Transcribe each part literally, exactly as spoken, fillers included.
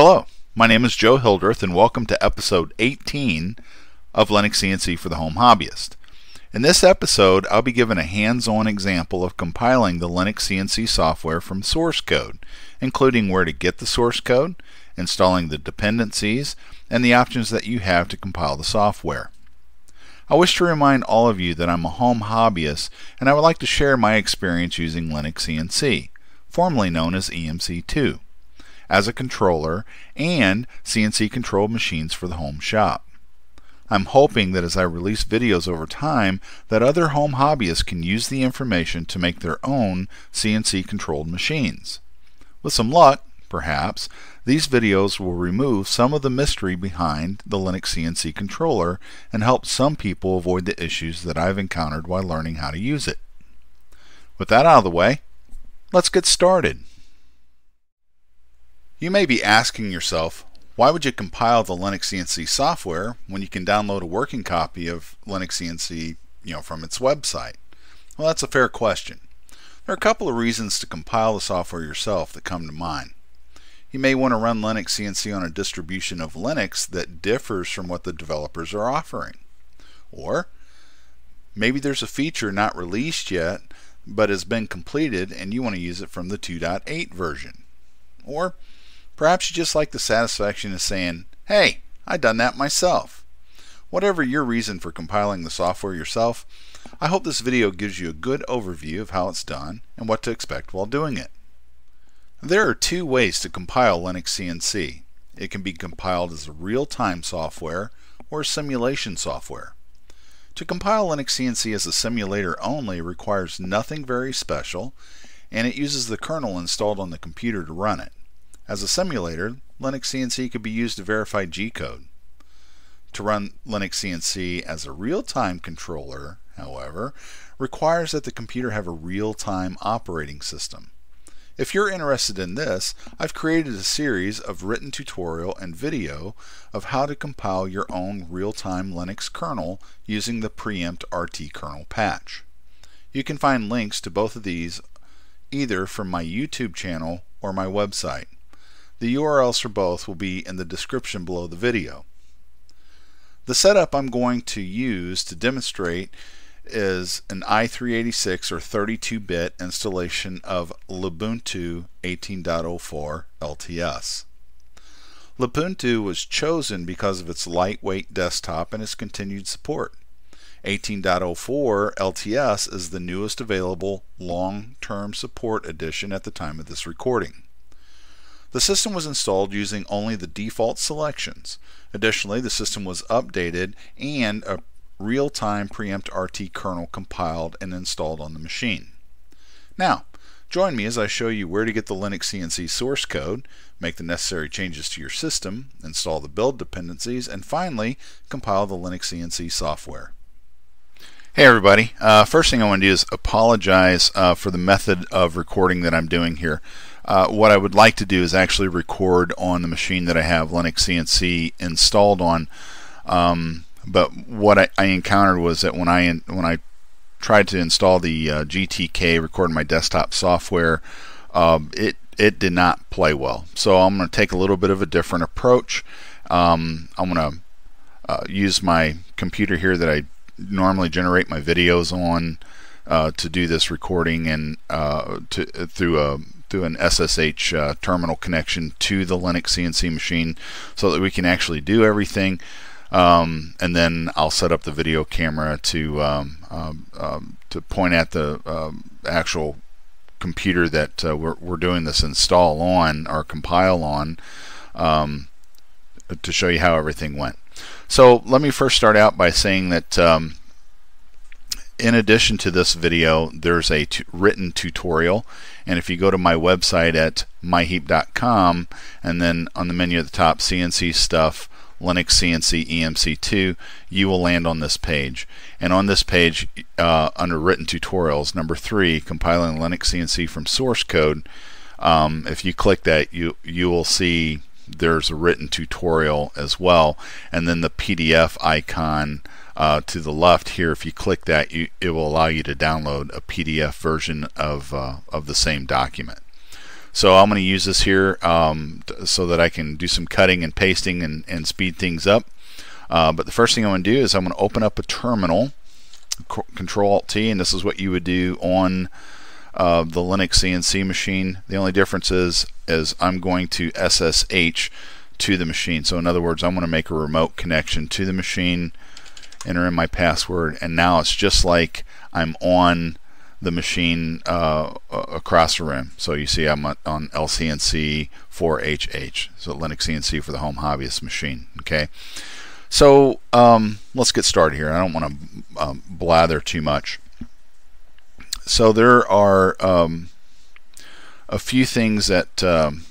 Hello, my name is Joe Hildreth and welcome to episode eighteen of LinuxCNC for the Home Hobbyist. In this episode, I'll be giving a hands-on example of compiling the LinuxCNC software from source code, including where to get the source code, installing the dependencies, and the options that you have to compile the software. I wish to remind all of you that I'm a home hobbyist and I would like to share my experience using LinuxCNC, formerly known as E M C two, as a controller and C N C controlled machines for the home shop. I'm hoping that as I release videos over time that other home hobbyists can use the information to make their own C N C controlled machines. With some luck, perhaps, these videos will remove some of the mystery behind the LinuxCNC controller and help some people avoid the issues that I've encountered while learning how to use it. With that out of the way, let's get started. You may be asking yourself, why would you compile the LinuxCNC software when you can download a working copy of LinuxCNC, you know, from its website? Well, that's a fair question. There are a couple of reasons to compile the software yourself that come to mind. You may want to run LinuxCNC on a distribution of Linux that differs from what the developers are offering. Or maybe there's a feature not released yet but has been completed and you want to use it from the two point eight version. Or perhaps you just like the satisfaction of saying, hey, I done that myself. Whatever your reason for compiling the software yourself, I hope this video gives you a good overview of how it's done and what to expect while doing it. There are two ways to compile LinuxCNC. It can be compiled as real-time software or simulation software. To compile LinuxCNC as a simulator only requires nothing very special, and it uses the kernel installed on the computer to run it. As a simulator, LinuxCNC could be used to verify G-code. To run LinuxCNC as a real-time controller, however, requires that the computer have a real-time operating system. If you're interested in this, I've created a series of written tutorial and video of how to compile your own real-time Linux kernel using the preempt R T kernel patch. You can find links to both of these either from my YouTube channel or my website. The U R Ls for both will be in the description below the video. The setup I'm going to use to demonstrate is an i three eighty-six or thirty-two bit installation of Lubuntu eighteen point oh four L T S. Lubuntu was chosen because of its lightweight desktop and its continued support. eighteen point oh four L T S is the newest available long-term support edition at the time of this recording. The system was installed using only the default selections. Additionally, the system was updated and a real-time preempt R T kernel compiled and installed on the machine. Now, join me as I show you where to get the LinuxCNC source code, make the necessary changes to your system, install the build dependencies, and finally compile the LinuxCNC software. Hey everybody, uh, first thing I want to do is apologize uh, for the method of recording that I'm doing here. Uh, what I would like to do is actually record on the machine that I have LinuxCNC installed on, um, but what I, I encountered was that when I in, when I tried to install the uh, G T K, record my desktop software, um, it it did not play well. So I'm going to take a little bit of a different approach. Um, I'm going to uh, use my computer here that I normally generate my videos on uh, to do this recording and uh, to through a through an S S H uh, terminal connection to the LinuxCNC machine so that we can actually do everything, um, and then I'll set up the video camera to um, um, um, to point at the um, actual computer that uh, we're, we're doing this install on or compile on, um, to show you how everything went. So let me first start out by saying that um, in addition to this video, there's a t written tutorial, and if you go to my website at my heap dot com and then on the menu at the top, C N C Stuff, LinuxCNC E M C two, you will land on this page. And on this page, uh, under Written Tutorials, number three, Compiling LinuxCNC from Source Code, um, if you click that, you, you will see there's a written tutorial as well, and then the P D F icon Uh, to the left here, if you click that, you, it will allow you to download a P D F version of, uh, of the same document. So I'm going to use this here um, so that I can do some cutting and pasting and, and speed things up. Uh, but the first thing I'm going to do is I'm going to open up a terminal, Control Alt T, and this is what you would do on uh, the Linux C N C machine. The only difference is, is I'm going to S S H to the machine. So in other words, I'm going to make a remote connection to the machine, enter in my password, and now it's just like I'm on the machine uh, across the room. So you see I'm on L C N C four H H, so Linux C N C for the home hobbyist machine. Okay, so um, let's get started here. I don't want to um, blather too much. So there are um, a few things that um,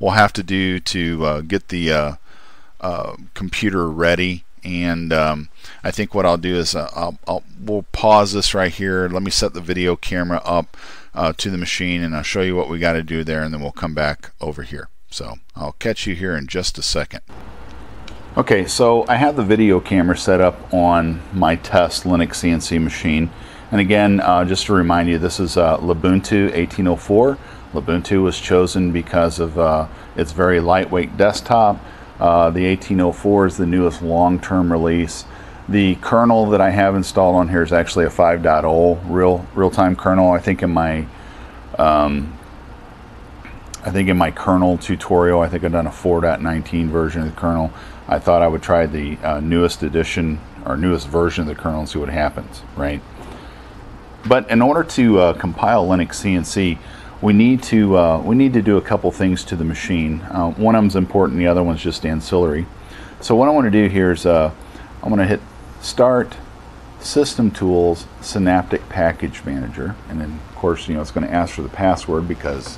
we'll have to do to uh, get the uh, uh, computer ready. And um, I think what I'll do is uh, I'll, I'll, we'll pause this right here. Let me set the video camera up uh, to the machine, and I'll show you what we got to do there, and then we'll come back over here. So I'll catch you here in just a second. Okay, so I have the video camera set up on my test Linux C N C machine. And again, uh, just to remind you, this is uh, Lubuntu eighteen oh four. Lubuntu was chosen because of uh, its very lightweight desktop. Uh, the eighteen oh four is the newest long-term release. The kernel that I have installed on here is actually a five point oh real real-time kernel. I think in my um, I think in my kernel tutorial, I think I've done a four point nineteen version of the kernel. I thought I would try the uh, newest edition or newest version of the kernel and see what happens, right? But in order to uh, compile Linux C N C, we need to uh, we need to do a couple things to the machine. Uh, one of them's important, the other one's just ancillary. So what I want to do here is uh, I'm going to hit Start, System Tools, Synaptic Package Manager, and then of course, you know, it's going to ask for the password because,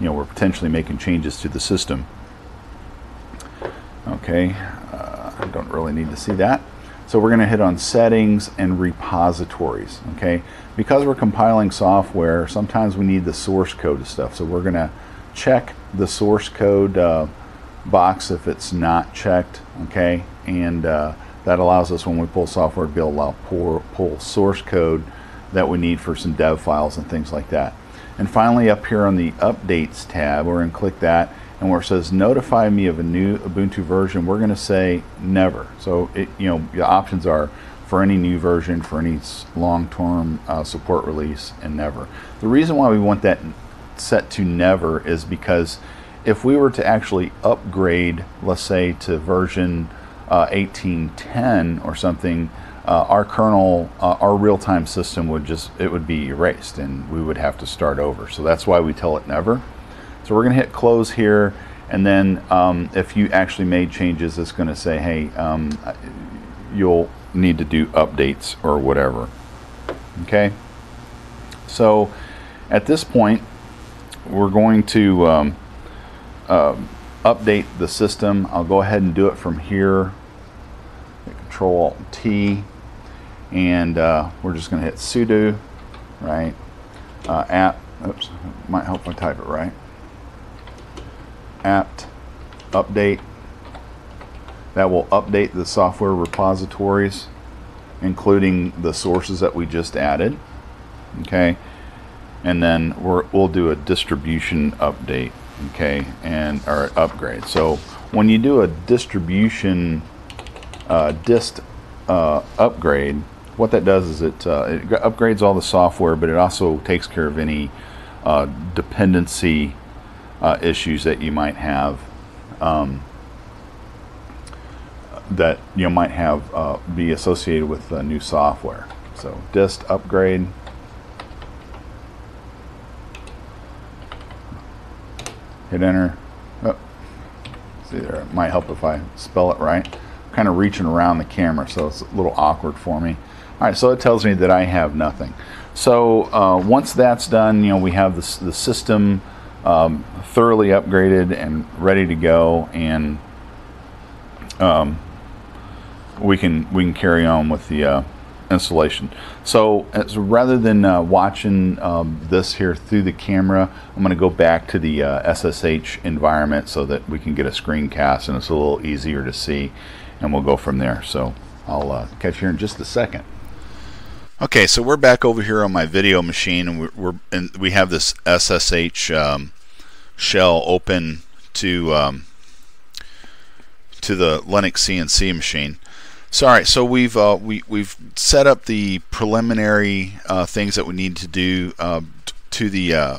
you know, we're potentially making changes to the system. Okay, uh, I don't really need to see that. So we're going to hit on Settings and Repositories. Okay, because we're compiling software, sometimes we need the source code of stuff. So we're going to check the source code uh, box if it's not checked. Okay, and uh, that allows us, when we pull software, to be able to pull, pull source code that we need for some dev files and things like that. And finally, up here on the Updates tab, we're going to click that. And where it says notify me of a new Ubuntu version, we're going to say never. So it, you know, the options are for any new version, for any long-term uh, support release, and never. The reason why we want that set to never is because if we were to actually upgrade, let's say, to version uh, eighteen ten or something, uh, our kernel, uh, our real-time system would just, it would be erased, and we would have to start over. So that's why we tell it never. So we're going to hit close here, and then um, if you actually made changes, it's going to say, hey, um, you'll need to do updates or whatever. Okay, so at this point, we're going to um, uh, update the system. I'll go ahead and do it from here. Control Alt T, and uh, we're just going to hit sudo, right? Uh, app, oops, might help I type it right. apt update. That will update the software repositories, including the sources that we just added. Okay, and then we're, we'll do a distribution update. Okay, and or upgrade. So when you do a distribution uh, dist uh, upgrade, what that does is it, uh, it upgrades all the software, but it also takes care of any uh, dependency Uh, issues that you might have, um, that you might have uh, be associated with uh, new software. So dist upgrade, hit enter. Oh, see there, it might help if I spell it right. I'm kind of reaching around the camera, so it's a little awkward for me. All right, so it tells me that I have nothing. So uh, once that's done, you know, we have this, the system Um, thoroughly upgraded and ready to go, and um, we can we can carry on with the uh, installation. So as, rather than uh, watching um, this here through the camera, I'm going to go back to the uh, S S H environment so that we can get a screencast, and it's a little easier to see, and we'll go from there. So I'll uh, catch you here in just a second. Okay, so we're back over here on my video machine, and we're, we're and we have this S S H um, shell open to um, to the Linux C N C machine. So all right, so we've uh, we we've set up the preliminary uh, things that we need to do uh, to the uh,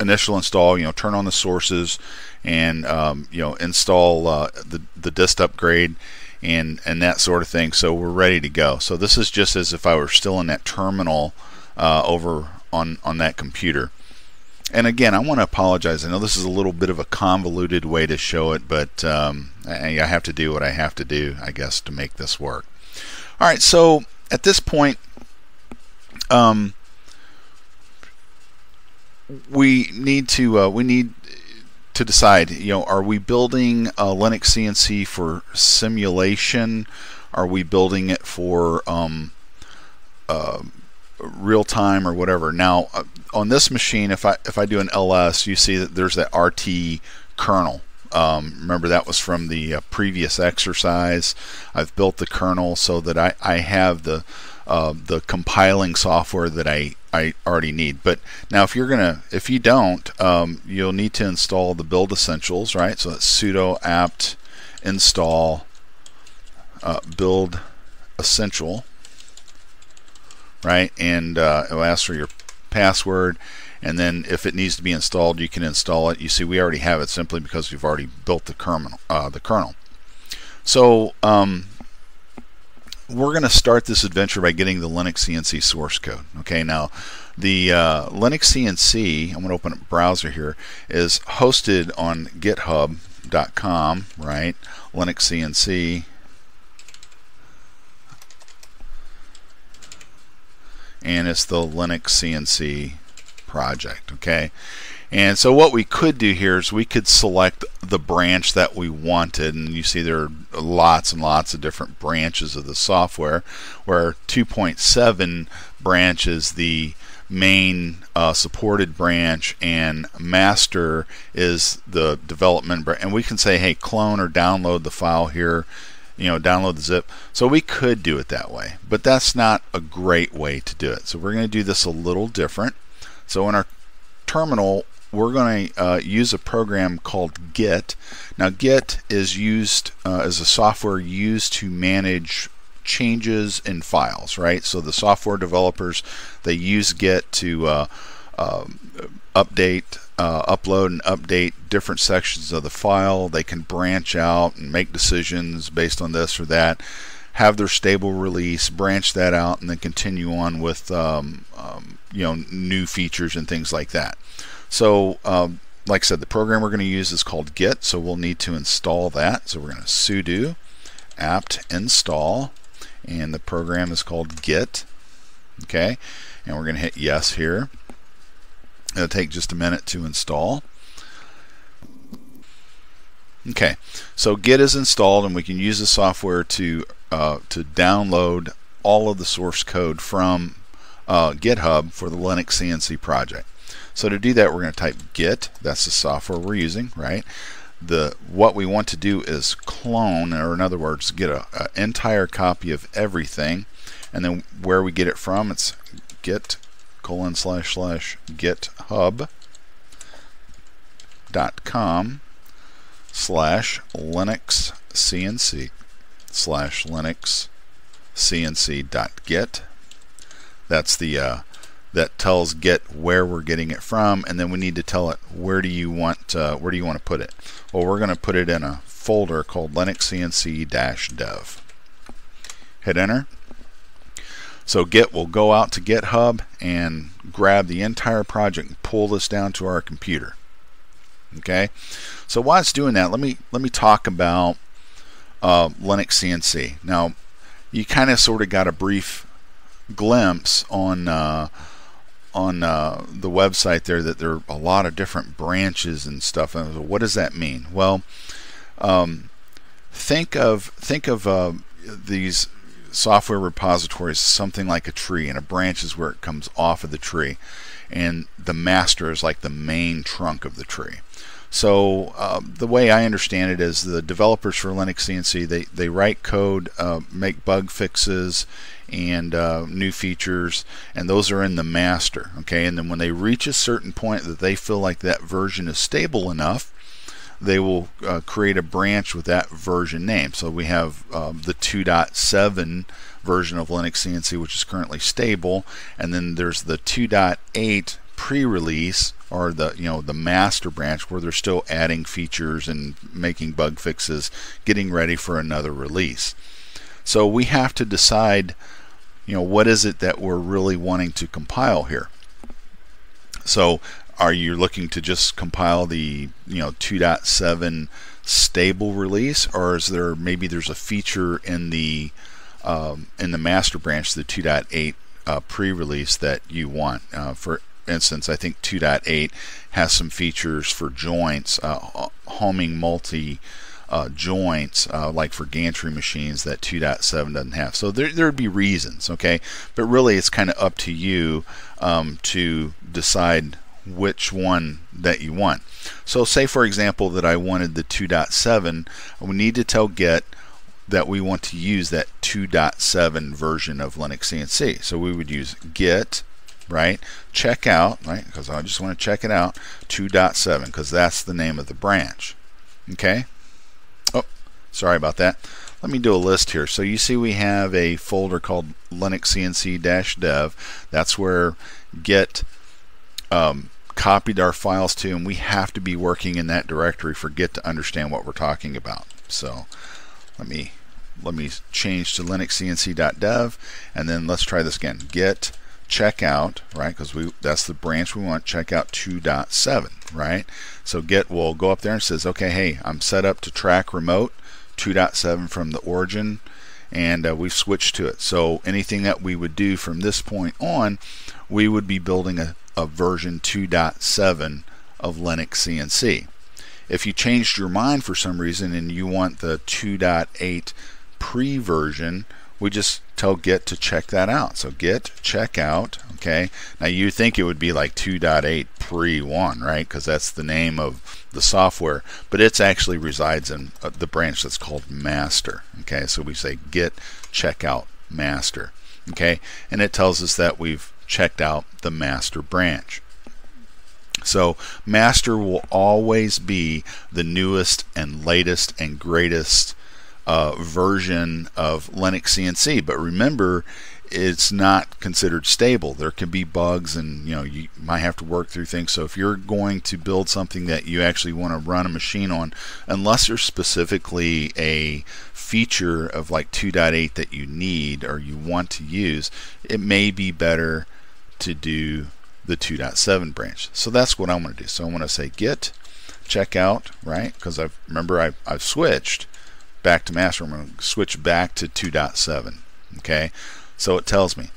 initial install. You know, turn on the sources, and um, you know, install uh, the the dist upgrade, and and that sort of thing. So we're ready to go. So this is just as if I were still in that terminal uh, over on on that computer. And again, I want to apologize. I know this is a little bit of a convoluted way to show it, but um, I, I have to do what I have to do, I guess, to make this work. All right, so at this point, um, we need to uh, we need to decide. You know, are we building a Linux C N C for simulation? Are we building it for um, uh, real time or whatever? Now, uh, on this machine, if I if I do an L S, you see that there's that R T kernel. Um, remember, that was from the uh, previous exercise. I've built the kernel so that I I have the uh, the compiling software that I I already need. But now, if you're gonna if you don't, um, you'll need to install the build essentials, right? So that's sudo apt install uh, build essential, right? And uh, it'll ask for your password, and then if it needs to be installed, you can install it. You see, we already have it simply because we've already built the kernel. Uh, the kernel. So um, we're going to start this adventure by getting the Linux C N C source code. Okay, now the uh, Linux C N C, I'm going to open a browser here, is hosted on github dot com, right? Linux C N C. And it's the Linux C N C project, okay? And so what we could do here is we could select the branch that we wanted, and you see there are lots and lots of different branches of the software, where two point seven branch is the main uh, supported branch, and master is the development branch. And we can say, hey, clone or download the file here, you know, download the zip. So we could do it that way, but that's not a great way to do it. So we're going to do this a little different. So in our terminal, we're going to uh, use a program called Git. Now, Git is used uh, as a software used to manage changes in files, right? So the software developers, they use Git to uh, um, update, uh, upload and update different sections of the file. They can branch out and make decisions based on this or that, have their stable release, branch that out, and then continue on with um, um, you know, new features and things like that. So um, like I said, the program we're going to use is called Git, so we'll need to install that. So we're going to sudo apt install, and the program is called Git. Okay, and we're going to hit yes here. It'll take just a minute to install. Okay, so Git is installed, and we can use the software to uh, to download all of the source code from uh, GitHub for the Linux C N C project. So to do that, we're going to type Git. That's the software we're using, right? The what we want to do is clone, or in other words, get an entire copy of everything, and then where we get it from, it's Git colon slash slash github dot com slash Linux C N C slash Linux C N C dot git. That's the uh, that tells Git where we're getting it from, and then we need to tell it where do you want uh, where do you want to put it. Well, we're going to put it in a folder called Linux C N C dash dev. Hit enter. So Git will go out to GitHub and grab the entire project and pull this down to our computer. Okay, so while it's doing that, let me let me talk about uh, Linux C N C. Now, you kind of sort of got a brief glimpse on uh, on uh, the website there that there are a lot of different branches and stuff. And what does that mean? Well, um, think of think of uh, these software repository is something like a tree, and a branch is where it comes off of the tree, and the master is like the main trunk of the tree. So uh, the way I understand it is the developers for Linux C N C, they, they write code, uh, make bug fixes and uh, new features, and those are in the master. Okay, and then when they reach a certain point that they feel like that version is stable enough, they will uh, create a branch with that version name. So we have uh, the two point seven version of Linux C N C, which is currently stable, and then there's the two point eight pre-release, or the you know the master branch, where they're still adding features and making bug fixes, getting ready for another release. So we have to decide, you know, what is it that we're really wanting to compile here. So are you looking to just compile the you know two point seven stable release, or is there maybe there's a feature in the um, in the master branch, the two point eight uh, pre-release, that you want? Uh, for instance, I think two point eight has some features for joints, uh, homing multi uh, joints, uh, like for gantry machines, that two point seven doesn't have. So there there'd be reasons, okay? But really, it's kind of up to you um, to decide which one that you want. So say for example that I wanted the two point seven, we need to tell Git that we want to use that two point seven version of Linux C N C. So we would use git, right, check out, right, because I just want to check it out, two point seven, because that's the name of the branch. Okay, oh, sorry about that. Let me do a list here. So you see we have a folder called Linux C N C dash dev. That's where Git Um, copied our files to, and we have to be working in that directory for Git to understand what we're talking about. So let me let me change to Linux C N C dot dev, and then let's try this again. Git checkout, right? Because we that's the branch we want. Checkout two point seven, right? So Git will go up there and says, okay, hey, I'm set up to track remote two point seven from the origin, and uh, we've switched to it. So anything that we would do from this point on, we would be building a of version two point seven of Linux C N C. If you changed your mind for some reason and you want the two point eight pre-version, we just tell Git to check that out. So Git checkout, okay? Now you think it would be like two point eight pre one, right? Because that's the name of the software, but it actually resides in the branch that's called master, okay? So we say Git checkout master, okay? And it tells us that we've checked out the master branch. So master will always be the newest and latest and greatest uh, version of Linux C N C, but remember, it's not considered stable. There can be bugs, and you know you might have to work through things. So if you're going to build something that you actually want to run a machine on, unless there's specifically a feature of like two point eight that you need or you want to use, it may be better to do the two point seven branch. So that's what I want to do. So I want to say git checkout, right? Because I've remember I've, I've switched back to master. I'm going to switch back to two point seven. Okay, so it tells me.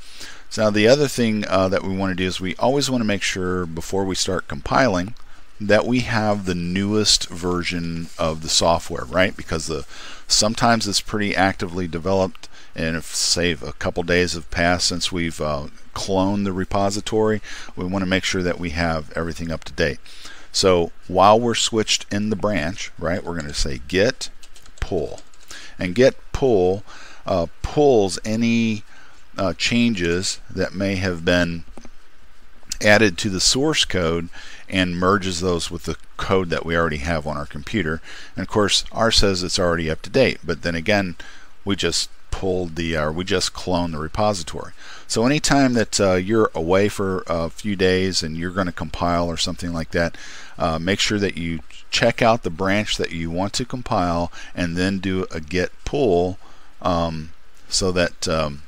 So now the other thing uh, that we want to do is we always want to make sure before we start compiling that we have the newest version of the software, right? Because the sometimes it's pretty actively developed, and if say a couple days have passed since we've uh, cloned the repository, we want to make sure that we have everything up to date. So while we're switched in the branch, right, we're going to say git pull, and git pull uh, pulls any uh, changes that may have been added to the source code and merges those with the code that we already have on our computer. And of course ours says it's already up to date, but then again we just pulled the or we just cloned the repository. So anytime that uh, you're away for a few days and you're going to compile or something like that, uh, make sure that you check out the branch that you want to compile and then do a git pull um, so that um,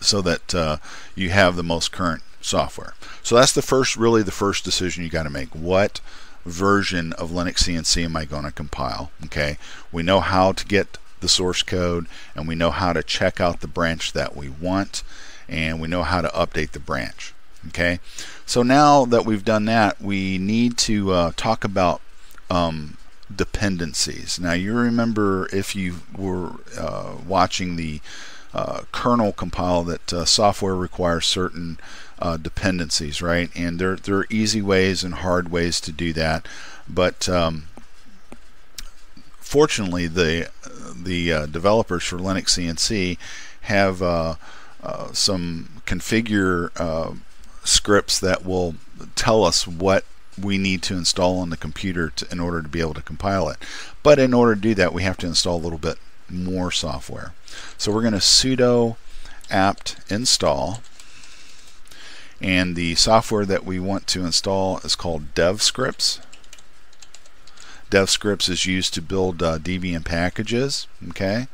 so that uh, you have the most current software. So that's the first, really the first decision you got to make. What version of Linux C N C am I going to compile? Okay, we know how to get the source code, and we know how to check out the branch that we want, and we know how to update the branch. Okay, so now that we've done that, we need to uh, talk about um, dependencies. Now you remember, if you were uh, watching the uh, kernel compile, that uh, software requires certain uh, dependencies, right? And there, there are easy ways and hard ways to do that, but um, fortunately the the uh, developers for Linux C N C have uh, uh, some configure uh, scripts that will tell us what we need to install on the computer to, in order to be able to compile it. But in order to do that, we have to install a little bit more software. So we're going to sudo apt install, and the software that we want to install is called devscripts. Devscripts is used to build uh, Debian packages. Okay,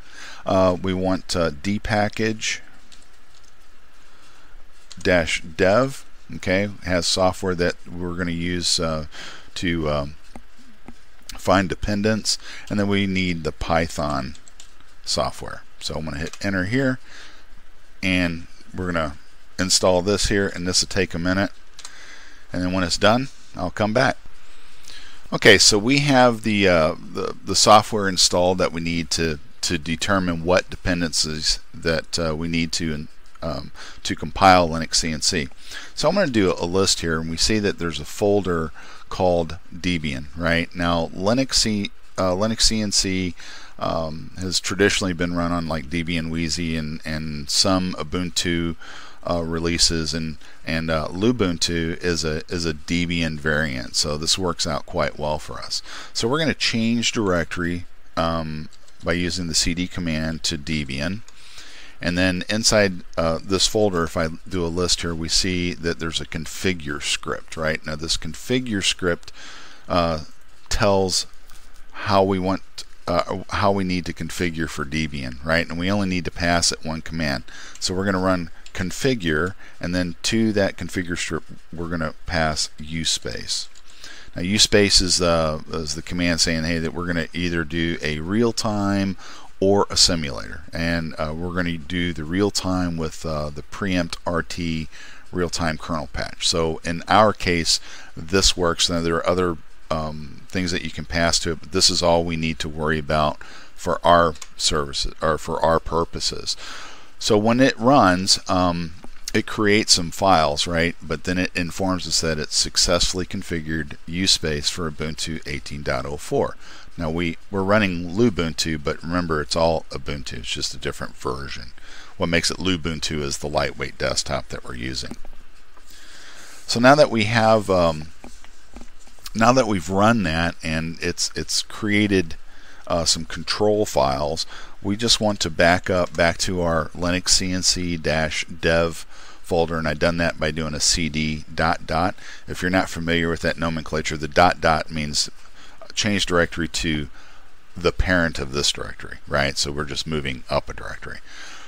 uh, we want uh, dpkg-dev. Okay, has software that we're going to use uh, to um, find dependents, and then we need the Python software. So I'm going to hit enter here, and we're going to install this here, and this will take a minute, and then when it's done, I'll come back. Okay, so we have the uh, the, the software installed that we need to to determine what dependencies that uh, we need to in, Um, to compile Linux C N C. So I'm going to do a list here, and we see that there's a folder called Debian. Right now, Linux, uh, Linux C N C um, has traditionally been run on like Debian Wheezy and and some Ubuntu uh, releases, and and uh, Lubuntu is a is a Debian variant. So this works out quite well for us. So we're going to change directory um, by using the C D command to Debian. And then inside uh, this folder, if I do a list here, we see that there's a configure script, right? Now this configure script uh, tells how we want, uh, how we need to configure for Debian, right? And we only need to pass it one command. So we're going to run configure, and then to that configure script, we're going to pass uspace. Now uspace is, uh, is the command saying, hey, that we're going to either do a real-time or a simulator, and uh, we're going to do the real-time with uh, the preempt R T real-time kernel patch. So in our case, this works. Now there are other um, things that you can pass to it, but this is all we need to worry about for our services, or for our purposes. So when it runs, um, it creates some files, right? But then it informs us that it's successfully configured uspace for Ubuntu eighteen point oh four. Now we, we're running Lubuntu, but remember it's all Ubuntu, it's just a different version. What makes it Lubuntu is the lightweight desktop that we're using. So now that we have, um, now that we've run that and it's, it's created uh, some control files, we just want to back up back to our Linux C N C dash dev folder, and I've done that by doing a cd dot dot. If you're not familiar with that nomenclature, the dot dot means change directory to the parent of this directory, right? So we're just moving up a directory.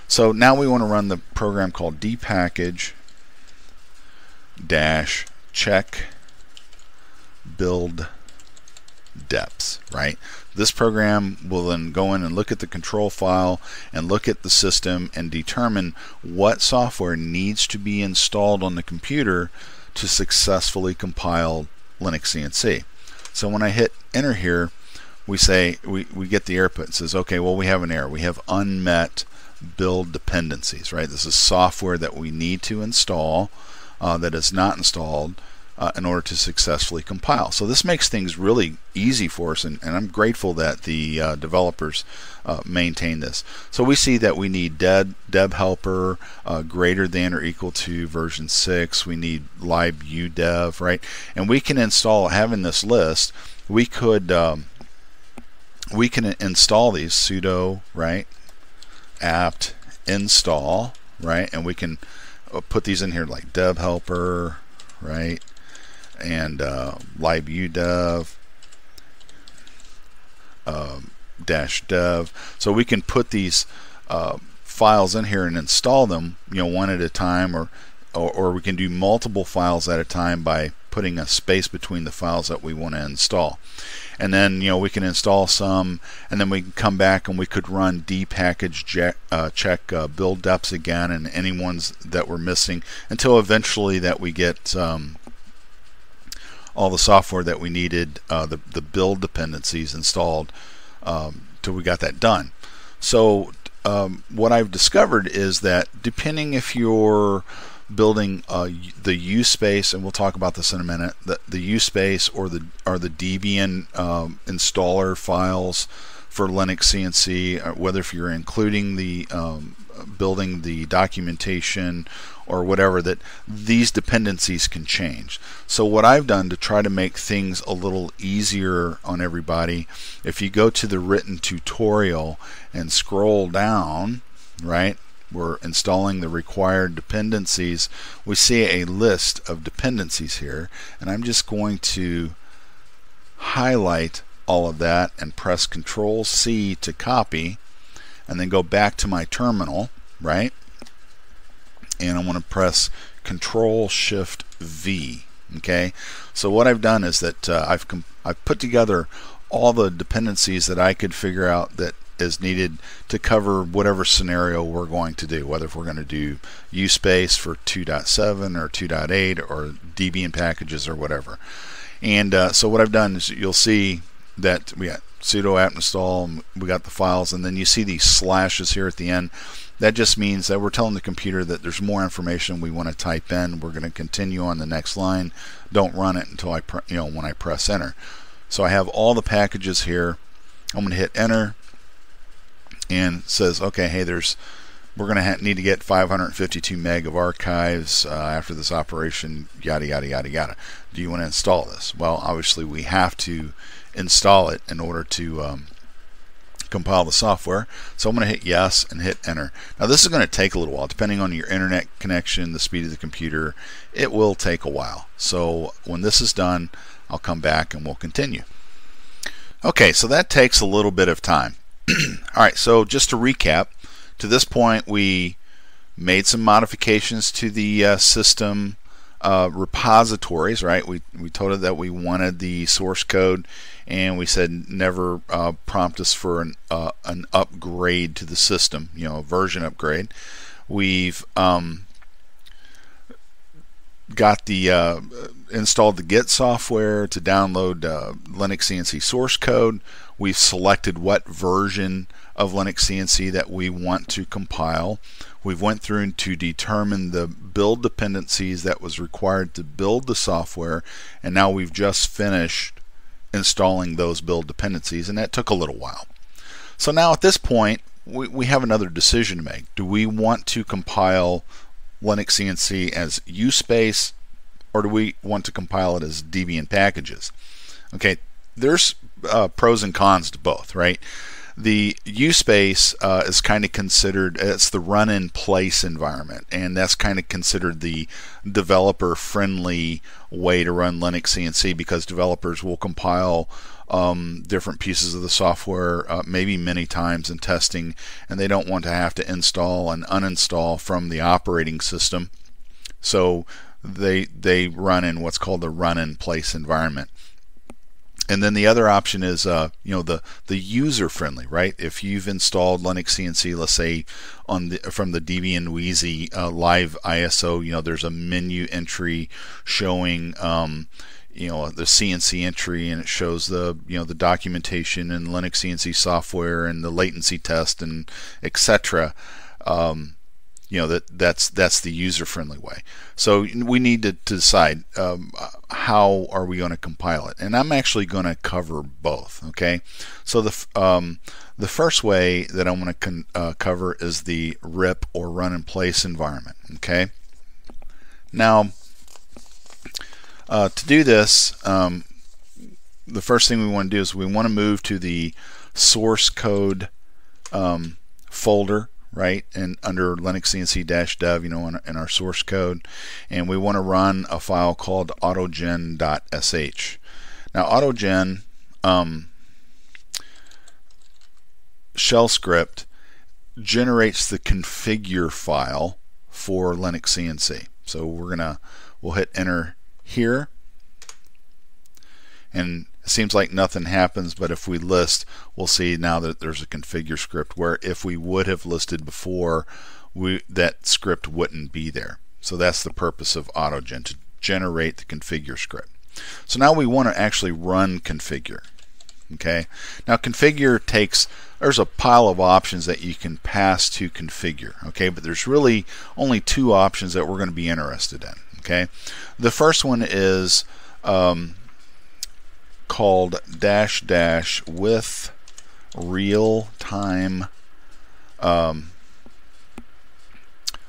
So now we want to run the program called dpkg-check-build-deps, right? This program will then go in and look at the control file and look at the system and determine what software needs to be installed on the computer to successfully compile Linux C N C. So when I hit enter here, we say we, we get the error put. It says, okay, well, we have an error. We have unmet build dependencies, right? This is software that we need to install uh, that is not installed uh, in order to successfully compile. So this makes things really easy for us, and, and I'm grateful that the uh, developers uh, maintain this. So we see that we need deb, deb helper uh, greater than or equal to version six. We need libudev, right? And we can install, having this list, we could um, we can install these sudo, right, apt install, right, and we can put these in here like deb helper, right, and uh, libudev Um, dash dev. So we can put these uh, files in here and install them, you know, one at a time, or, or or we can do multiple files at a time by putting a space between the files that we want to install. And then, you know, we can install some, and then we can come back and we could run dpkg-check-build-deps uh, again, and any ones that we're missing, until eventually that we get um, all the software that we needed, uh, the, the build dependencies installed um, till we got that done. So um, what I've discovered is that depending if you're building uh, the U space, and we'll talk about this in a minute, the, the U space or the, or the Debian um, installer files for Linux C N C, whether if you're including the um, building the documentation or whatever, that these dependencies can change. So what I've done to try to make things a little easier on everybody, if you go to the written tutorial and scroll down, right, we're installing the required dependencies, we see a list of dependencies here, and I'm just going to highlight all of that and press Control C to copy, and then go back to my terminal, right? And I want to press Control Shift V. Okay, so what I've done is that uh, I've I've put together all the dependencies that I could figure out that is needed to cover whatever scenario we're going to do, whether if we're going to do U space for two point seven or two point eight or Debian packages or whatever. And uh, so what I've done is you'll see that we got sudo apt install, we got the files, and then you see these slashes here at the end. That just means that we're telling the computer that there's more information we want to type in. We're going to continue on the next line. Don't run it until I, you know, when I press enter. So I have all the packages here. I'm going to hit enter, and it says, okay, hey, there's we're going to need to get five hundred fifty-two meg of archives uh, after this operation, yada, yada, yada, yada. Do you want to install this? Well, obviously we have to install it in order to um, compile the software. So I'm going to hit yes and hit enter. Now this is going to take a little while. Depending on your internet connection, the speed of the computer, it will take a while. So when this is done, I'll come back and we'll continue. Okay, so that takes a little bit of time. Alright, so just to recap, to this point we made some modifications to the uh, system uh, repositories, right? We, we told it that we wanted the source code, and we said never uh, prompt us for an, uh, an upgrade to the system, you know, a version upgrade. We've um, got the uh, installed the Git software to download uh, Linux C N C source code. We've selected what version of Linux C N C that we want to compile. We've went through to determine the build dependencies that was required to build the software, and now we've just finished installing those build dependencies, and that took a little while. So now at this point we, we have another decision to make. Do we want to compile Linux C N C as U space, or do we want to compile it as Debian packages? Okay, there's uh, pros and cons to both, right? The U space uh, is kind of considered, it's the run-in-place environment, and that's kind of considered the developer-friendly way to run Linux C N C, because developers will compile um, different pieces of the software uh, maybe many times in testing, and they don't want to have to install and uninstall from the operating system. So they, they run in what's called the run-in-place environment. And then the other option is, uh, you know, the the user friendly, right? If you've installed Linux C N C, let's say on the from the Debian W S I uh, live I S O, you know, there's a menu entry showing, um, you know, the C N C entry, and it shows the you know the documentation and Linux C N C software and the latency test and et cetera. Um, you know, that that's that's the user friendly way. So we need to, to decide um, how are we going to compile it, and I'm actually going to cover both. Okay, so the um, the first way that I want to uh, cover is the R I P or run in place environment. Okay, now uh, to do this, um, the first thing we want to do is we want to move to the source code um, folder, right, and under Linux C N C dash dev, you know, in, in our source code, and we want to run a file called autogen dot S H. Now, autogen um, shell script generates the configure file for Linux C N C. So we're gonna we'll hit enter here, and it seems like nothing happens, but if we list, we'll see now that there's a configure script where if we would have listed before, we, that script wouldn't be there. So that's the purpose of autogen, to generate the configure script. So now we want to actually run configure. Okay, now configure takes, there's a pile of options that you can pass to configure, okay, but there's really only two options that we're going to be interested in, okay. The first one is um, called dash dash with real time um,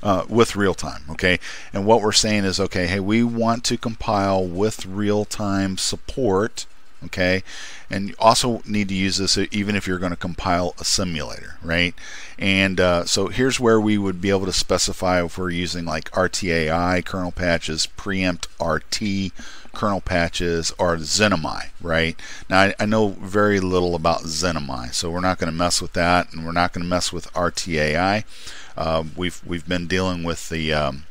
Uh, with real-time, okay, and what we're saying is, okay, hey, we want to compile with real-time support, okay, and you also need to use this even if you're going to compile a simulator, right? And uh, so here's where we would be able to specify if we're using like R T A I kernel patches, preempt R T kernel patches, or Xenomai, right? Now I, I know very little about Xenomai, so we're not going to mess with that, and we're not going to mess with R T A I. Uh, we've we've been dealing with the um,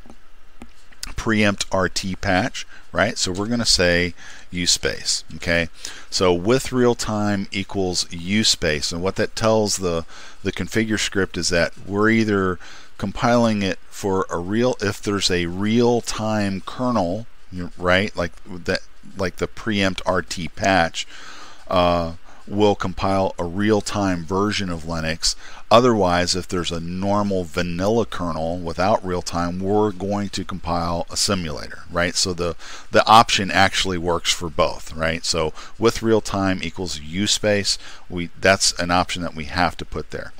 preempt R T patch, right? So we're going to say uspace, okay? So with real time equals uspace, and what that tells the the configure script is that we're either compiling it for a real, if there's a real time kernel, right? Like that, like the preempt R T patch. Uh, will compile a real-time version of Linux. Otherwise, if there's a normal vanilla kernel without real-time, we're going to compile a simulator, right? So the the option actually works for both, right? So with real-time equals uspace, we that's an option that we have to put there.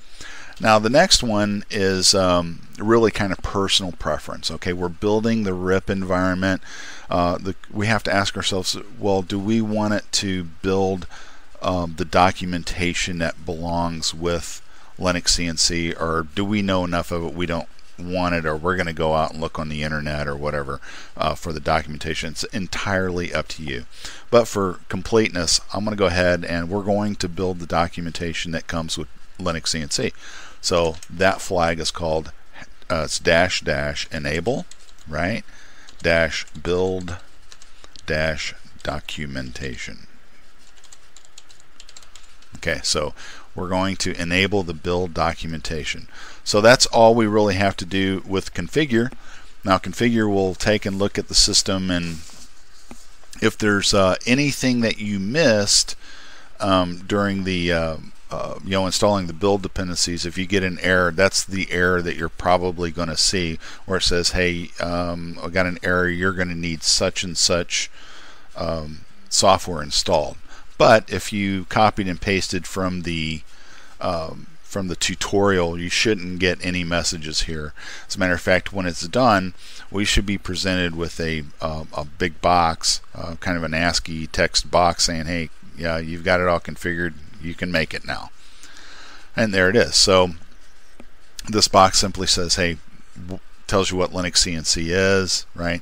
Now the next one is um, really kind of personal preference. Okay, we're building the R I P environment. Uh, the, we have to ask ourselves, well, do we want it to build Um, the documentation that belongs with LinuxCNC, or do we know enough of it we don't want it, or we're going to go out and look on the internet or whatever uh, for the documentation? It's entirely up to you. But for completeness, I'm going to go ahead and we're going to build the documentation that comes with LinuxCNC. So that flag is called uh, it's dash dash enable, right? Dash build dash documentation. Okay, so we're going to enable the build documentation. So that's all we really have to do with configure. Now configure will take and look at the system, and if there's uh, anything that you missed um, during the uh, uh, you know, installing the build dependencies, if you get an error, that's the error that you're probably going to see where it says, hey, um, I got an error, you're going to need such and such um, software installed. But if you copied and pasted from the um, from the tutorial, you shouldn't get any messages here. As a matter of fact, when it's done, we should be presented with a uh, a big box, uh, kind of an ASCII text box saying, "Hey, yeah, you've got it all configured. You can make it now." And there it is. So this box simply says, "Hey," tells you what LinuxCNC is, right?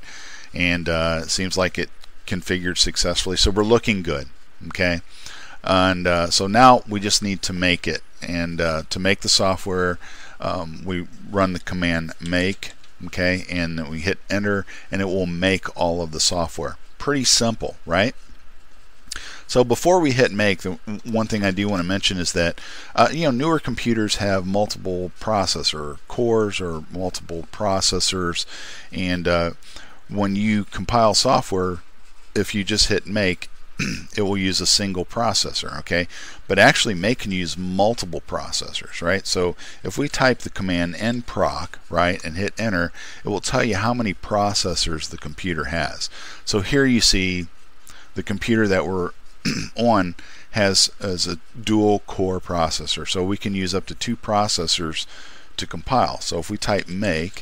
And uh, it seems like it configured successfully. So we're looking good. Okay, and uh, so now we just need to make it, and uh, to make the software um, we run the command make, okay, and then we hit enter and it will make all of the software. Pretty simple, right? So before we hit make, the one thing I do want to mention is that uh, you know, newer computers have multiple processor cores or multiple processors, and uh, when you compile software, if you just hit make, it will use a single processor, okay? But actually make can use multiple processors, right? So if we type the command nproc, right, and hit enter, it will tell you how many processors the computer has. So here you see the computer that we're on has as a dual core processor, so we can use up to two processors to compile. So if we type make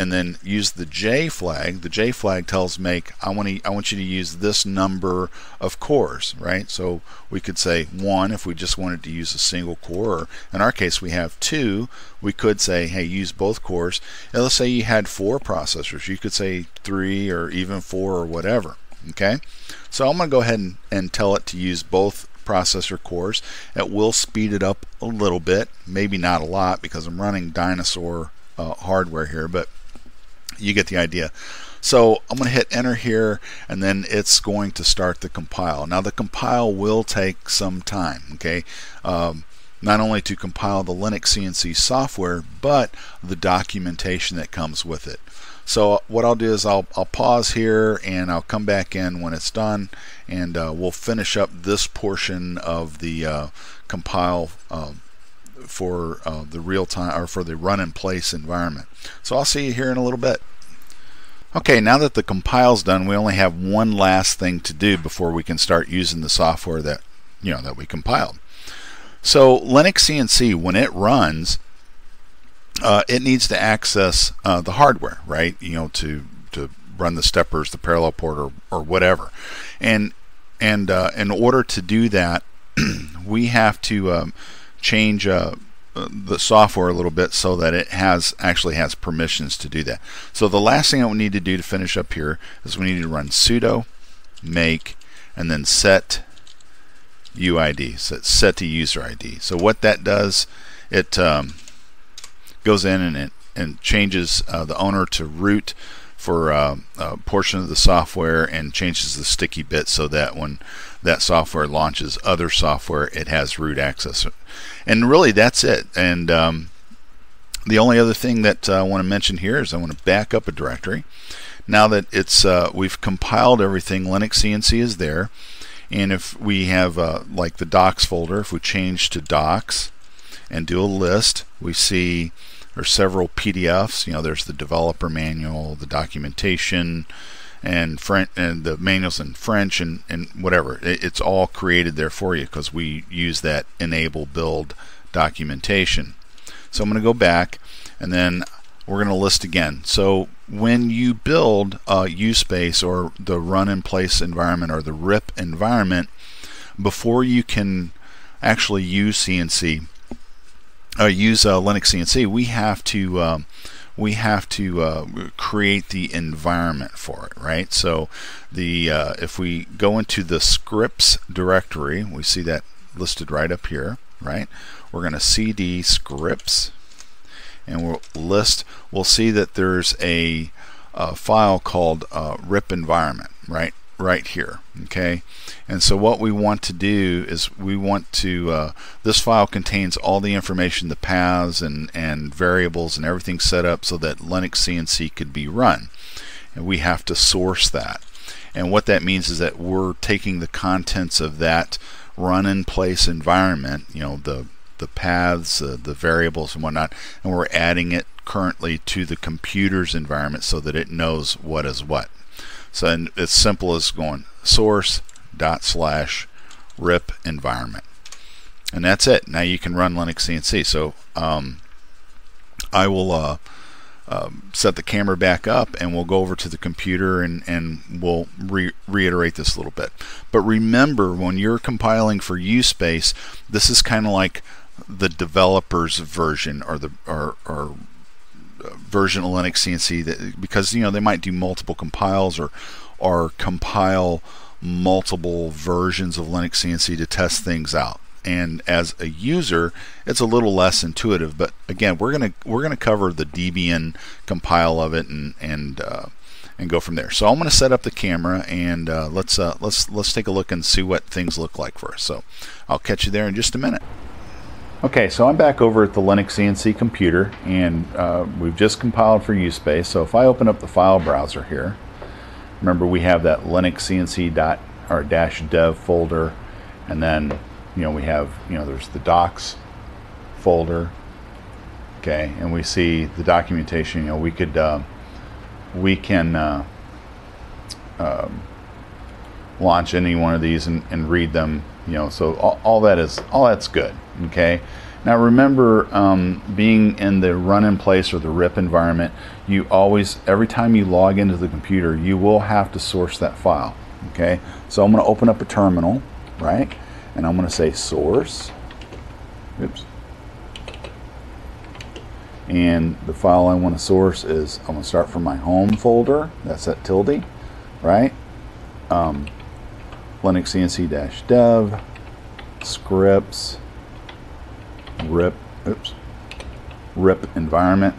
and then use the J flag, the J flag tells make, I want to, I want you to use this number of cores, right? So we could say one if we just wanted to use a single core, or in our case we have two, we could say, hey, use both cores. And let's say you had four processors, you could say three or even four or whatever, okay? So I'm going to go ahead and, and tell it to use both processor cores. It will speed it up a little bit, maybe not a lot because I'm running dinosaur uh, hardware here, but you get the idea. So I'm going to hit enter here, and then it's going to start the compile. Now the compile will take some time, okay? Um, not only to compile the LinuxCNC software, but the documentation that comes with it. So what I'll do is I'll, I'll pause here and I'll come back in when it's done, and uh, we'll finish up this portion of the uh, compile uh, for uh, the real time, or for the run in place environment. So I'll see you here in a little bit. Okay, now that the compile's done, we only have one last thing to do before we can start using the software that you know that we compiled. So LinuxCNC, when it runs, uh, it needs to access uh, the hardware, right? You know, to to run the steppers, the parallel port, or, or whatever. And and uh, in order to do that, we have to um, change uh, the software a little bit so that it has actually has permissions to do that. So the last thing that we need to do to finish up here is we need to run sudo make and then set U I D, set set to user I D. So what that does, it um, goes in and it and changes uh, the owner to root for uh, a portion of the software, and changes the sticky bit so that when that software launches other software, it has root access. And really, that's it. And um, the only other thing that uh, I want to mention here is I want to back up a directory. Now that it's uh, we've compiled everything, LinuxCNC is there, and if we have uh, like the docs folder, if we change to docs and do a list, we see there's several P D Fs. You know, there's the developer manual, the documentation, and French, and the manuals in French, and and whatever. It, it's all created there for you because we use that enable build documentation. So I'm going to go back, and then we're going to list again. So when you build a U space, or the run in place environment, or the R I P environment, before you can actually use C N C. Uh, use uh, LinuxCNC, we have to um, we have to uh, create the environment for it, right? So the uh, if we go into the scripts directory, we see that listed right up here, right? We're going to cd scripts, and we'll list. We'll see that there's a, a file called uh, R I P environment, right? Right here, okay? And so what we want to do is we want to uh, this file contains all the information, the paths and and variables and everything set up so that LinuxCNC could be run, and we have to source that. And what that means is that we're taking the contents of that run in place environment, you know, the the paths, uh, the variables and whatnot, and we're adding it currently to the computer's environment so that it knows what is what. So and it's simple as going source dot slash rip environment, and that's it. Now you can run LinuxCNC. So um, I will uh, uh, set the camera back up, and we'll go over to the computer, and and we'll re reiterate this a little bit. But remember, when you're compiling for U space, this is kind of like the developer's version, or the or or version of LinuxCNC, that because you know they might do multiple compiles, or or compile multiple versions of LinuxCNC to test things out. And as a user, it's a little less intuitive. But again, we're gonna we're gonna cover the Debian compile of it, and and uh, and go from there. So I'm gonna set up the camera, and uh, let's uh, let's let's take a look and see what things look like for us. So I'll catch you there in just a minute. Okay, so I'm back over at the LinuxCNC computer, and uh, we've just compiled for U space. So if I open up the file browser here, remember we have that LinuxCNC dot or dash dev folder, and then you know we have you know there's the docs folder, okay, and we see the documentation. You know we could uh, we can uh, uh, launch any one of these and, and read them. You know, so all, all that is all that's good. Okay. Now remember, um, being in the run-in-place or the R I P environment, you always, every time you log into the computer, you will have to source that file. Okay. So I'm going to open up a terminal, right? And I'm going to say source. Oops. And the file I want to source is, I'm going to start from my home folder. That's that tilde, right? Um, LinuxCNC-dev scripts. rip oops rip environment,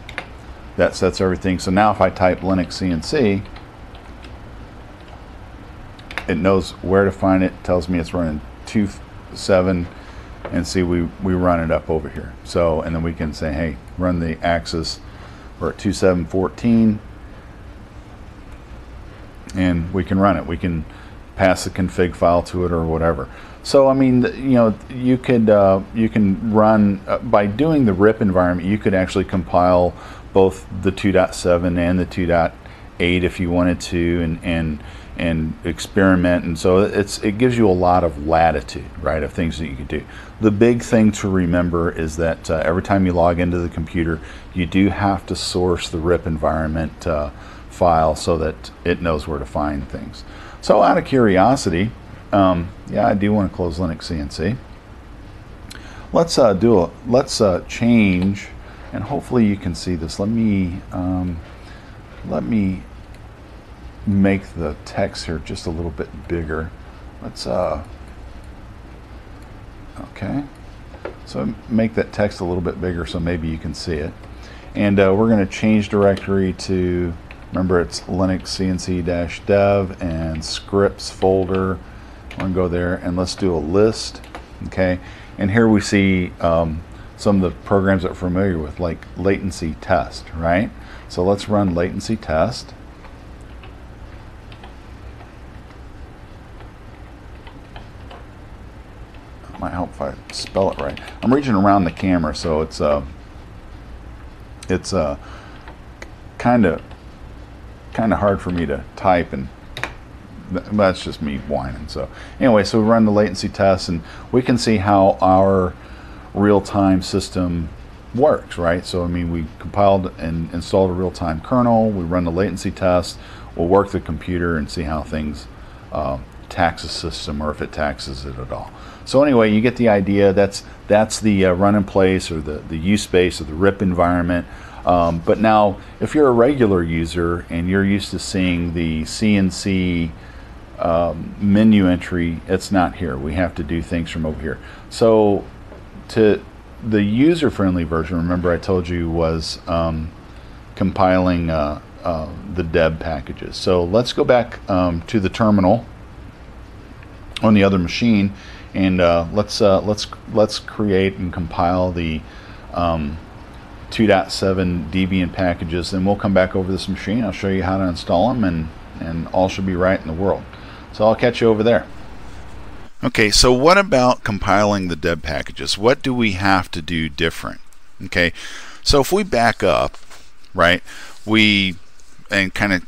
that sets everything. So now if I type LinuxCNC, it knows where to find it, tells me it's running two seven, and see we we run it up over here. So and then we can say, hey, run the axis, we're at two seven fourteen, and we can run it. We can pass the config file to it or whatever. So I mean, you know, you could uh, you can run uh, by doing the R I P environment. You could actually compile both the two point seven and the two point eight if you wanted to, and and and experiment. And so it's it gives you a lot of latitude, right, of things that you could do. The big thing to remember is that uh, every time you log into the computer, you do have to source the R I P environment uh, file so that it knows where to find things. So out of curiosity, um, yeah, I do want to close LinuxCNC. Let's uh, do a let's uh, change, and hopefully you can see this. Let me um, let me make the text here just a little bit bigger. Let's uh, okay. So make that text a little bit bigger so maybe you can see it. And uh, we're going to change directory to. Remember, it's LinuxCNC-dev and scripts folder. I'm going to go there and let's do a list. Okay, and here we see um, some of the programs that we're familiar with, like latency test, right? So let's run latency test. It might help if I spell it right. I'm reaching around the camera, so it's uh, it's uh, kind of kind of hard for me to type, and th that's just me whining. So anyway, so we run the latency test and we can see how our real-time system works, right? So I mean, we compiled and installed a real-time kernel, we run the latency test, we'll work the computer and see how things uh, tax a system, or if it taxes it at all. So anyway, you get the idea. That's that's the uh, run in place, or the, the use space, or the R I P environment. Um, but now, if you're a regular user and you're used to seeing the C N C um, menu entry, it's not here. We have to do things from over here. So, to the user-friendly version, remember I told you was um, compiling uh, uh, the deb packages. So let's go back um, to the terminal on the other machine, and uh, let's uh, let's let's create and compile the. Um, two point seven Debian packages, and we'll come back over this machine. I'll show you how to install them, and, and all should be right in the world. So I'll catch you over there. Okay, so what about compiling the deb packages? What do we have to do different? Okay, so if we back up, right, we, and kind of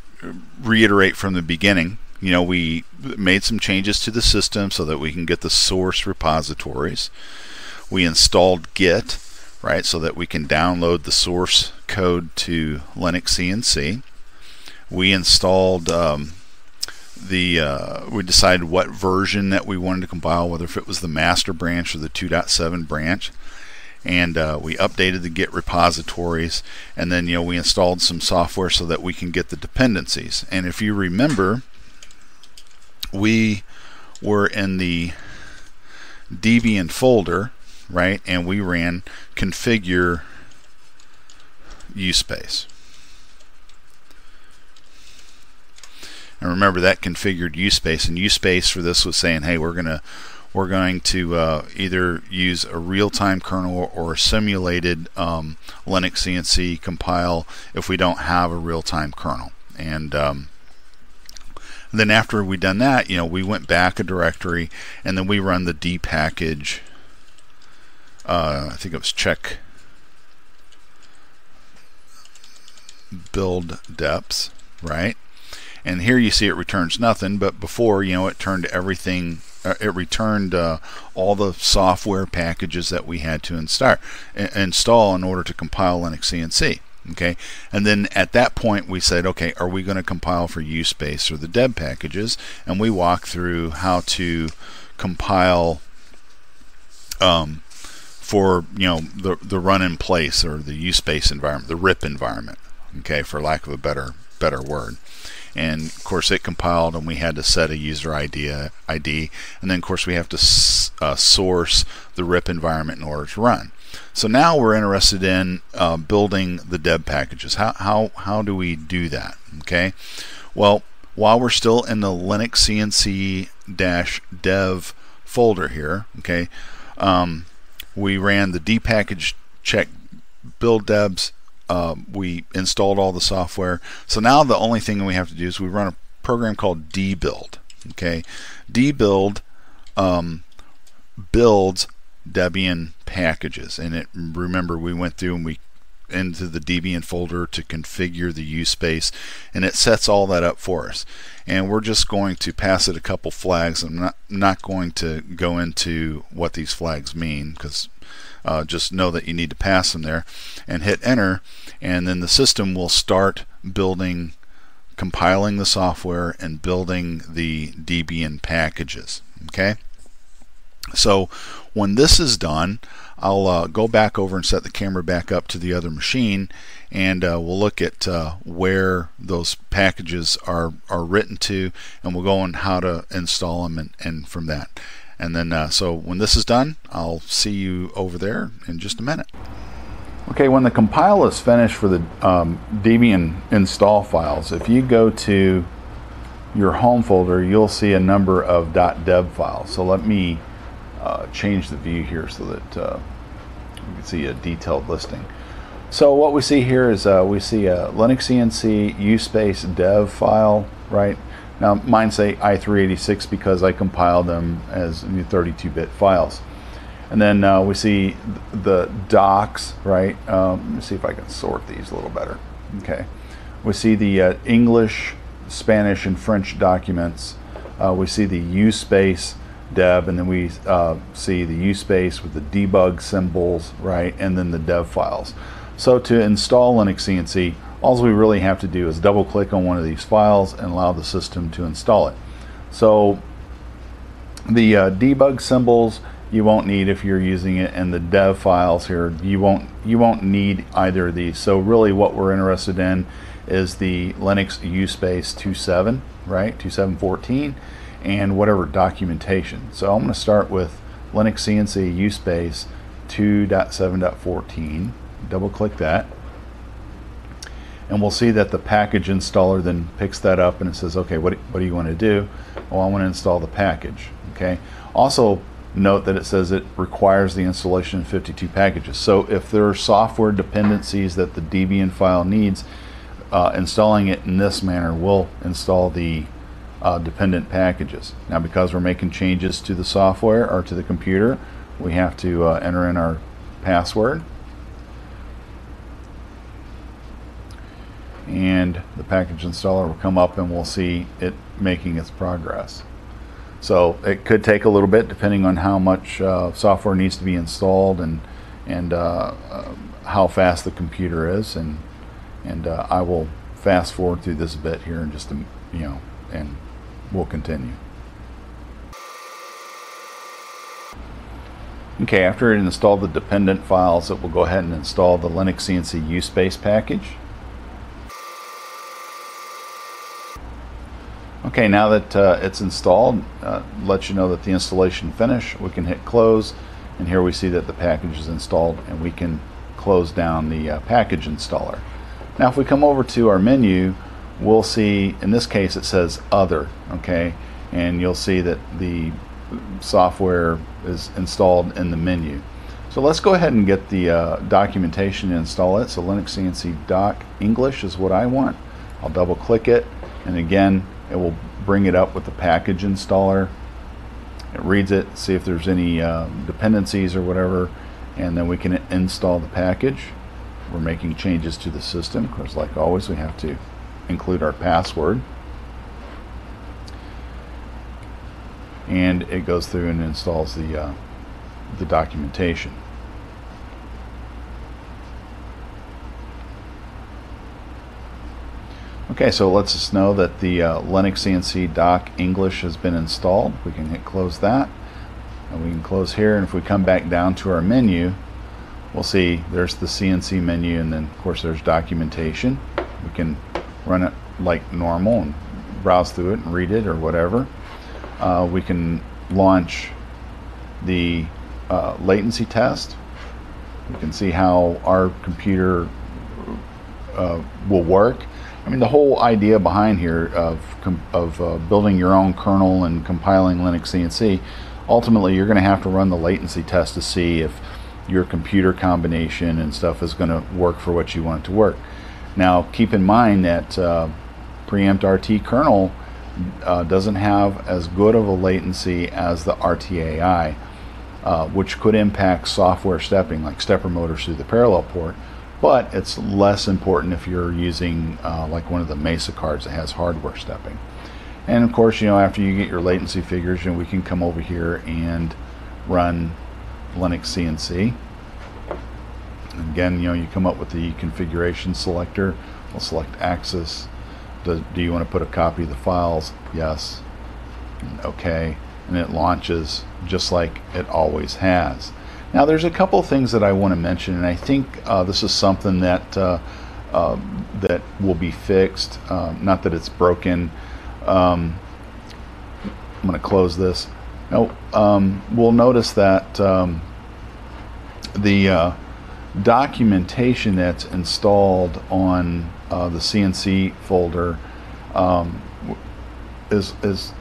reiterate from the beginning, you know, we made some changes to the system so that we can get the source repositories. We installed Git, right, so that we can download the source code to LinuxCNC. We installed um, the, uh, we decided what version that we wanted to compile, whether if it was the master branch or the two point seven branch, and uh, we updated the Git repositories, and then, you know, we installed some software so that we can get the dependencies. And if you remember, we were in the Debian folder, right, and we ran configure usespace. And remember that configured usespace, and usespace for this was saying, hey, we're gonna we're going to uh, either use a real-time kernel or a simulated um, LinuxCNC compile if we don't have a real-time kernel. And um, then after we done that, you know, we went back a directory, and then we run the D package. Uh, I think it was check build deps, right? And here you see it returns nothing, but before, you know, it turned everything. Uh, it returned uh, all the software packages that we had to install install in order to compile LinuxCNC. Okay, and then at that point we said, okay, are we going to compile for usespace or the deb packages? And we walked through how to compile. Um, for, you know, the the run in place or the usespace environment, the R I P environment, okay, for lack of a better better word. And of course it compiled, and we had to set a user I D, I D, and then of course we have to s uh, source the R I P environment in order to run. So now we're interested in uh, building the deb packages. How how how do we do that? Okay, well, while we're still in the LinuxCNC-dev folder here, okay. Um, We ran the dpkg-check-build-deps. Uh, we installed all the software. So now the only thing we have to do is we run a program called dbuild. Okay, dbuild um, builds Debian packages, and it, remember we went through and we into the Debian folder to configure the use space, and it sets all that up for us. And we're just going to pass it a couple flags. I'm not not going to go into what these flags mean, because uh, just know that you need to pass them there, and hit enter, and then the system will start building, compiling the software and building the Debian packages. Okay. So when this is done, I'll uh, go back over and set the camera back up to the other machine, and uh, we'll look at uh, where those packages are, are written to, and we'll go on how to install them, and, and from that. And then uh, so when this is done, I'll see you over there in just a minute. Okay, when the compile is finished for the um, Debian install files, if you go to your home folder, you'll see a number of .deb files. So let me Uh, change the view here so that uh, you can see a detailed listing. So what we see here is uh, we see a LinuxCNC uspace dev file, right? Now mine say I three eighty-six because I compiled them as thirty-two bit files. And then uh, we see the docs, right? Um, let me see if I can sort these a little better. Okay. We see the uh, English, Spanish, and French documents. Uh, we see the uspace dev, and then we uh, see the uspace with the debug symbols, right, and then the dev files. So to install LinuxCNC, all we really have to do is double click on one of these files and allow the system to install it. So the uh, debug symbols you won't need if you're using it, and the dev files here you won't you won't need either of these. So really what we're interested in is the Linux uspace two seven, right, two seven one four, and whatever documentation. So I'm going to start with LinuxCNC uspace two point seven point fourteen, double click that, and we'll see that the package installer then picks that up and it says, okay, what, what do you want to do? Well, I want to install the package. Okay, also note that it says it requires the installation of fifty-two packages. So if there are software dependencies that the Debian file needs, uh, installing it in this manner will install the Uh, dependent packages. Now, because we're making changes to the software or to the computer, we have to uh, enter in our password, and the package installer will come up and we'll see it making its progress. So it could take a little bit depending on how much uh, software needs to be installed, and and uh, uh, how fast the computer is, and and uh, I will fast forward through this bit here in just a, you know, and we'll continue. Okay, after it installed the dependent files, it will go ahead and install the LinuxCNC uspace package. Okay, now that uh, it's installed, uh, let you know that the installation finished. We can hit close, and here we see that the package is installed, and we can close down the uh, package installer. Now if we come over to our menu, we'll see in this case it says other, okay, and you'll see that the software is installed in the menu. So let's go ahead and get the uh, documentation to install it. So LinuxCNC doc English is what I want. I'll double click it, and again it will bring it up with the package installer. It reads it, see if there's any uh, dependencies or whatever, and then we can install the package. We're making changes to the system, of course, like always we have to include our password, and it goes through and installs the uh, the documentation. Okay, so it lets us know that the uh, LinuxCNC doc English has been installed. We can hit close that, and we can close here, and if we come back down to our menu, we'll see there's the C N C menu, and then of course there's documentation. We can run it like normal and browse through it and read it or whatever. Uh, we can launch the uh, latency test. We can see how our computer uh, will work. I mean, the whole idea behind here of, of uh, building your own kernel and compiling LinuxCNC, ultimately you're going to have to run the latency test to see if your computer combination and stuff is going to work for what you want it to work. Now keep in mind that uh, preempt R T kernel uh, doesn't have as good of a latency as the R T A I, uh, which could impact software stepping, like stepper motors through the parallel port, but it's less important if you're using uh, like one of the MESA cards that has hardware stepping. And of course, you know, after you get your latency figures, you know, we can come over here and run LinuxCNC. Again, you know, you come up with the configuration selector. We'll select axis. Do, do you want to put a copy of the files? Yes. And okay. And it launches just like it always has. Now, there's a couple things that I want to mention, and I think uh, this is something that uh, uh, that will be fixed. Uh, not that it's broken. Um, I'm going to close this. Now, um, we'll notice that um, the uh, documentation that's installed on uh, the C N C folder um, is, is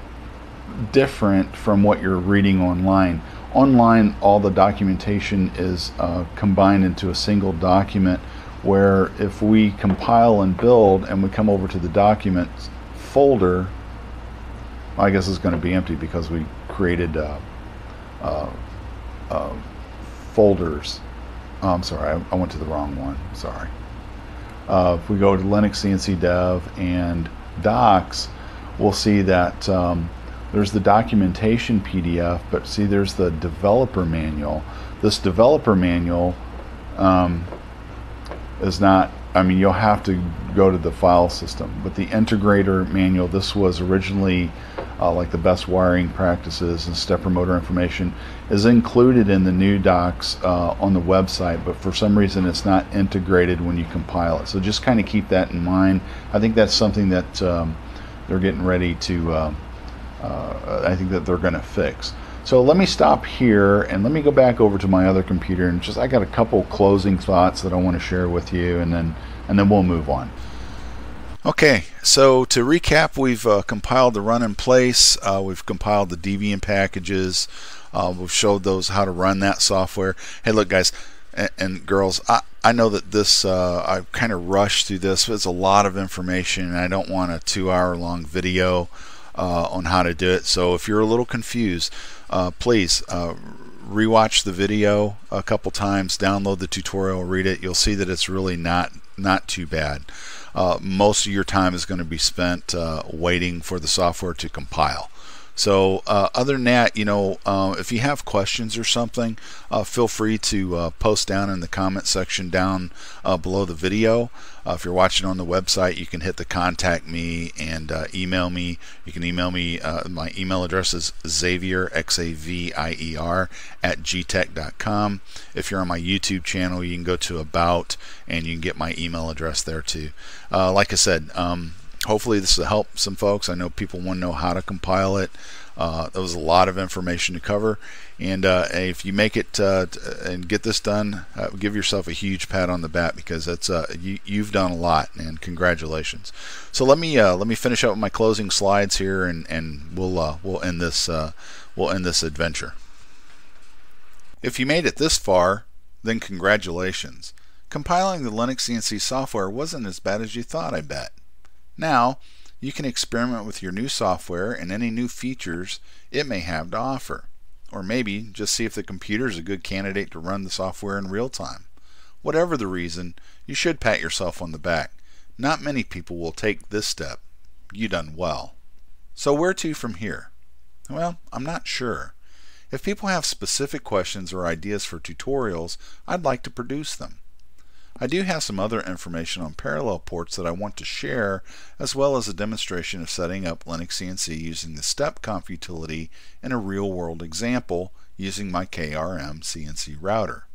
different from what you're reading online. Online, all the documentation is uh, combined into a single document, where if we compile and build and we come over to the documents folder, I guess it's going to be empty because we created uh, uh, uh, folders. Oh, I'm sorry, I, I went to the wrong one. Sorry. Uh, if we go to LinuxCNC Dev and Docs, we'll see that um, there's the documentation P D F, but see, there's the developer manual. This developer manual um, is not, I mean, you'll have to go to the file system. But the integrator manual, this was originally uh, like the best wiring practices and stepper motor information, is included in the new docs uh, on the website, but for some reason it's not integrated when you compile it. So just kind of keep that in mind. I think that's something that um, they're getting ready to, uh, uh, I think that they're going to fix. So let me stop here and let me go back over to my other computer, and just I got a couple closing thoughts that I want to share with you, and then and then we'll move on. Okay, so to recap, we've uh, compiled the run in place, uh, we've compiled the Debian packages, uh, we've showed those how to run that software. Hey, look, guys and, and girls, I, I know that this uh, I kind of rushed through this, but it's a lot of information, and I don't want a two-hour long video Uh, on how to do it. So if you're a little confused, uh, please uh, rewatch the video a couple times, download the tutorial, read it. You'll see that it's really not not too bad. Uh, most of your time is going to be spent uh, waiting for the software to compile. So uh, other than that, you know, uh, if you have questions or something, uh, feel free to uh, post down in the comment section down uh, below the video. Uh, if you're watching on the website, you can hit the contact me and uh, email me. You can email me. Uh, my email address is Xavier, X A V I E R, at G tech dot com. If you're on my YouTube channel, you can go to About, and you can get my email address there too. Uh, like I said, um, hopefully this will help some folks. I know people want to know how to compile it. Uh, that was a lot of information to cover. And uh, if you make it uh, and get this done, uh, give yourself a huge pat on the back, because that's uh, you, you've done a lot, and congratulations. So let me uh, let me finish up with my closing slides here, and and we'll uh, we'll end this uh, we'll end this adventure. If you made it this far, then congratulations. Compiling the LinuxCNC software wasn't as bad as you thought, I bet. Now, you can experiment with your new software and any new features it may have to offer. Or maybe just see if the computer is a good candidate to run the software in real time. Whatever the reason, you should pat yourself on the back. Not many people will take this step. You done well. So where to from here? Well, I'm not sure. If people have specific questions or ideas for tutorials, I'd like to produce them. I do have some other information on parallel ports that I want to share, as well as a demonstration of setting up LinuxCNC using the StepConf utility in a real-world example using my K R M C N C router.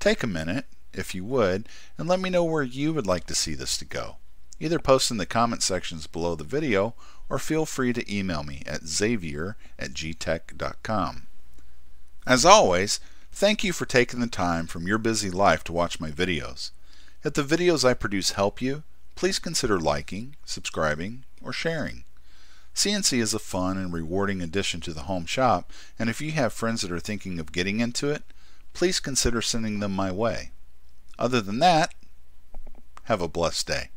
Take a minute, if you would, and let me know where you would like to see this to go. Either post in the comment sections below the video, or feel free to email me at Xavier at G tech dot com. As always, thank you for taking the time from your busy life to watch my videos. If the videos I produce help you, please consider liking, subscribing, or sharing. C N C is a fun and rewarding addition to the home shop, and if you have friends that are thinking of getting into it, please consider sending them my way. Other than that, have a blessed day.